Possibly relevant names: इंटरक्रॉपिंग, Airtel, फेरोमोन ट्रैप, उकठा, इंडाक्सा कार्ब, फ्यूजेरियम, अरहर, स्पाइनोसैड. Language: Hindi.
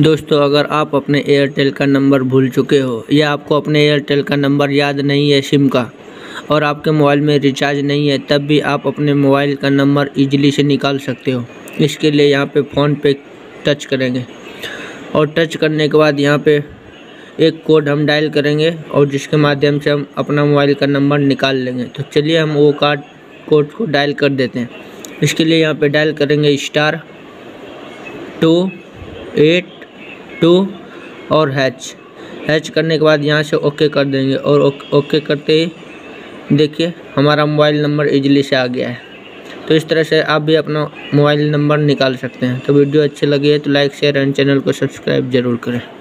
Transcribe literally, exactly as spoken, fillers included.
दोस्तों, अगर आप अपने एयरटेल का नंबर भूल चुके हो या आपको अपने एयरटेल का नंबर याद नहीं है सिम का, और आपके मोबाइल में रिचार्ज नहीं है, तब भी आप अपने मोबाइल का नंबर इजीली से निकाल सकते हो। इसके लिए यहाँ पे फ़ोन पे टच करेंगे और टच करने के बाद यहाँ पे एक कोड हम डायल करेंगे और जिसके माध्यम से हम अपना मोबाइल का नंबर निकाल लेंगे। तो चलिए हम वो कार्ड कोड को डायल कर देते हैं। इसके लिए यहाँ पे डायल करेंगे स्टार टू एट टू और हैच हैच करने के बाद यहाँ से ओके कर देंगे और ओके करते ही देखिए हमारा मोबाइल नंबर इजीली से आ गया है। तो इस तरह से आप भी अपना मोबाइल नंबर निकाल सकते हैं। तो वीडियो अच्छी लगी है तो लाइक शेयर एंड चैनल को सब्सक्राइब ज़रूर करें।